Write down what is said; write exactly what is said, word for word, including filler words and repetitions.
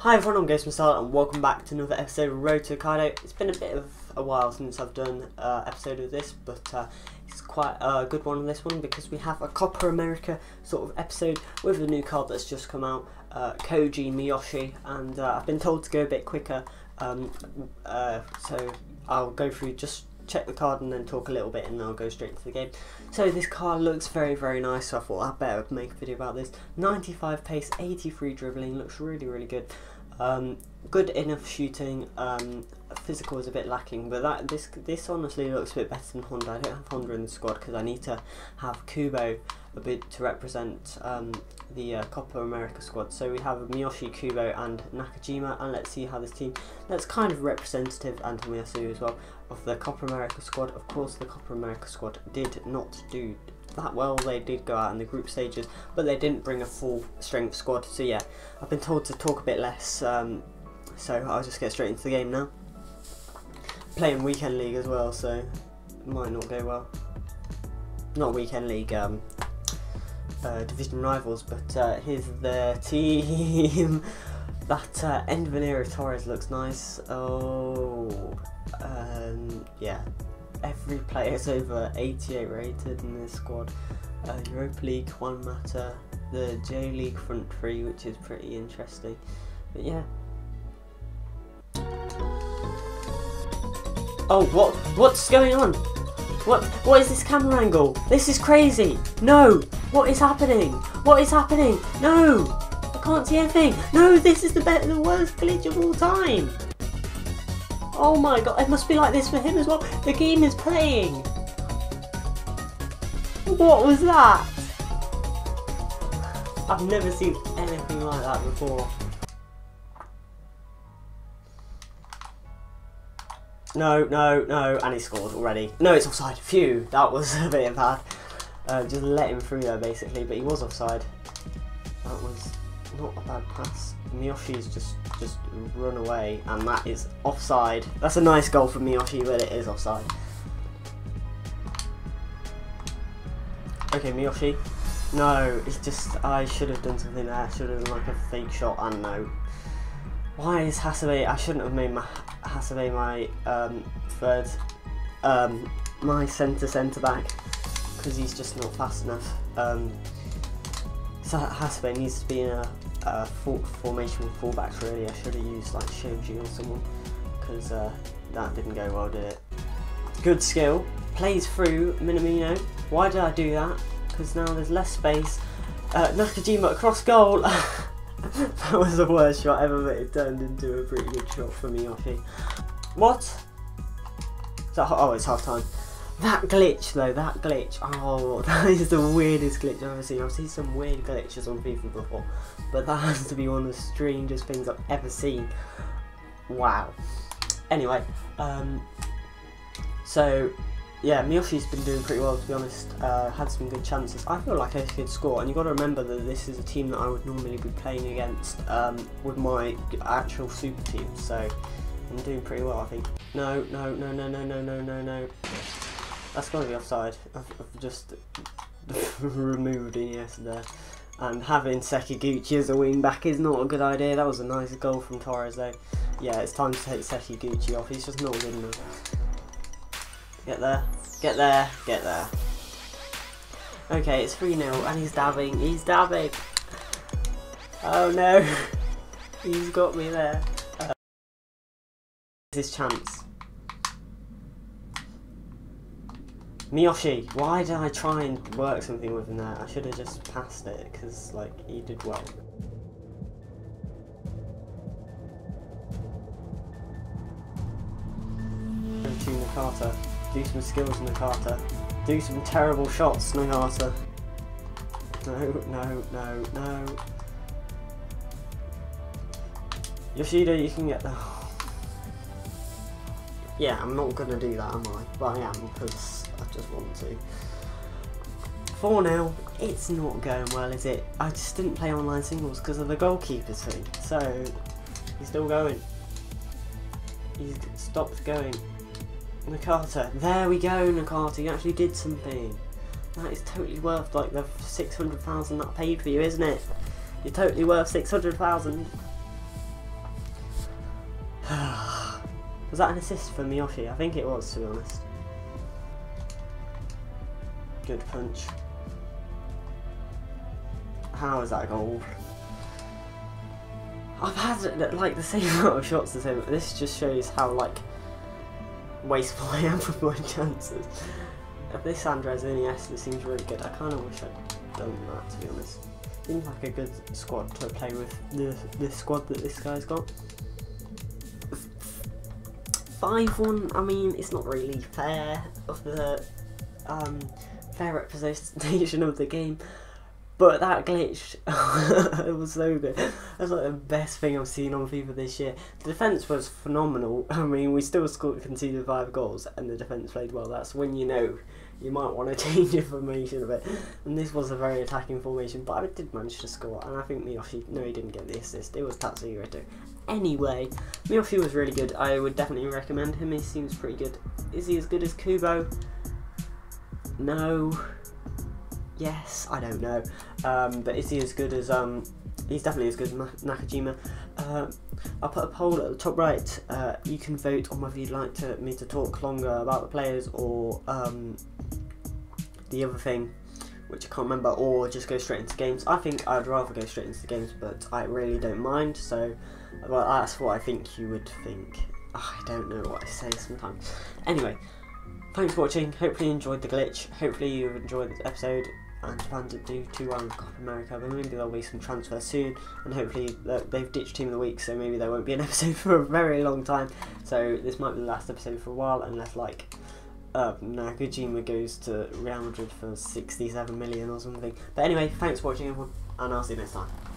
Hi everyone, I'm GhostOfMessalla and welcome back to another episode of Road to Hokkaido. It's been a bit of a while since I've done an uh, episode of this, but uh, it's quite a good one on this one because we have a Copa America sort of episode with a new card that's just come out, uh, Koji Miyoshi, and uh, I've been told to go a bit quicker, um, uh, so I'll go through, just check the card and then talk a little bit and then I'll go straight into the game. So this card looks very very nice, so I thought I'd better make a video about this. ninety-five pace, eighty-three dribbling, looks really really good. Um, good enough shooting, um, physical is a bit lacking, but that this this honestly looks a bit better than Honda. I don't have Honda in the squad because I need to have Kubo a bit to represent um, the uh, Copa America squad. So we have Miyoshi, Kubo and Nakajima, and let's see how this team, that's kind of representative, and Tomiyasu as well, of the Copa America squad. Of course the Copa America squad did not do that well. They did go out in the group stages, but they didn't bring a full strength squad, so yeah, I've been told to talk a bit less, um, so I'll just get straight into the game now. Playing Weekend League as well, so it might not go well. Not Weekend League, um, Uh, division rivals, but uh, here's their team. That uh, end of an era of Torres looks nice. Oh, um, yeah. Every player is over eighty-eight rated in this squad. Uh, Europa League, one matter. The J League front three, which is pretty interesting. But yeah. Oh, what? What's going on? What? What is this camera angle? This is crazy. No. What is happening? What is happening? No! I can't see anything! No, this is the be the worst glitch of all time! Oh my god, it must be like this for him as well! The game is playing! What was that? I've never seen anything like that before. No, no, no, and he scored already. No, it's offside. Phew, that was a bit bad. Uh, just let him through there basically, but he was offside. That was not a bad pass. Miyoshi's just just run away, and that is offside. That's a nice goal for Miyoshi, but it is offside. Okay, Miyoshi. No, it's just I should have done something there. I should have done like a fake shot, and no. Why is Hasebe? I shouldn't have made my Hasebe my um, third, um, my centre centre back, because he's just not fast enough. Um, so Hasebe needs to be in a, a full formation with fullbacks really. I should have used like Shoji or someone, because uh, that didn't go well, did it? Good skill, plays through Minamino. Why did I do that? Because now there's less space. Uh, Nakajima across goal. That was the worst shot ever, but it turned into a pretty good shot for Miyoshi. What? Is that, oh, it's half time. That glitch though, that glitch, oh, that is the weirdest glitch I've ever seen. I've seen some weird glitches on FIFA before, but that has to be one of the strangest things I've ever seen. Wow. Anyway, um, so, yeah, Miyoshi's been doing pretty well, to be honest. Uh, had some good chances. I feel like I could score, and you've got to remember that this is a team that I would normally be playing against um, with my actual super team, so I'm doing pretty well, I think. No, no, no, no, no, no, no, no, no. That's got to be offside. I've, I've just removed Iniesta there. And having Sekiguchi as a wing back is not a good idea. That was a nice goal from Torres though. Yeah, it's time to take Sekiguchi off. He's just not good enough. Get there. Get there. Get there. Okay, it's three nil and he's dabbing. He's dabbing. Oh no. He's got me there. Uh, his chance. Miyoshi, why did I try and work something with him there? I should have just passed it, because like, he did well. Go to Nakata, do some skills Nakata, do some terrible shots Nakata. No, no, no, no. Yoshida, you can get the... Yeah, I'm not going to do that, am I? But I am, because I just want to. four nil, it's not going well, is it? I just didn't play online singles because of the goalkeeper thing, so he's still going. He's stopped going. Nakata, there we go, Nakata, you actually did something. That is totally worth like the six hundred thousand that I paid for you, isn't it? You're totally worth six hundred thousand. Was that an assist for Miyoshi? I think it was, to be honest. Good punch. How is that a goal? I've had like the same amount of shots as him. This just shows how like wasteful I am with my chances. This Andres Iniesta seems really good. I kind of wish I'd done that, to be honest. Seems like a good squad to play with. The this squad that this guy's got. five one. I mean, it's not really fair of the um, fair representation of the game. But that glitch, it was so good. That's like the best thing I've seen on FIFA this year. The defence was phenomenal. I mean, we still scored, conceded five goals, and the defence played well. That's when you know you might want to change your formation a bit. And this was a very attacking formation, but I did manage to score. And I think Miyoshi, no, he didn't get the assist. It was Tatsuya Ito. Anyway, Miyoshi was really good. I would definitely recommend him. He seems pretty good. Is he as good as Kubo? No. Yes, I don't know, um, but is he as good as, um, he's definitely as good as Nakajima. Uh, I'll put a poll at the top right. Uh, you can vote on whether you'd like to, me to talk longer about the players or um, the other thing, which I can't remember, or just go straight into games. I think I'd rather go straight into the games, but I really don't mind, so well, that's what I think you would think. I don't know what I say sometimes. Anyway, thanks for watching. Hopefully you enjoyed the glitch. Hopefully you enjoyed this episode. And Japan did do two one in Copa America, but maybe there'll be some transfer soon, and hopefully they've ditched Team of the Week, so maybe there won't be an episode for a very long time, so this might be the last episode for a while, unless like uh, Nakajima goes to Real Madrid for sixty-seven million or something. But anyway, thanks for watching everyone, and I'll see you next time.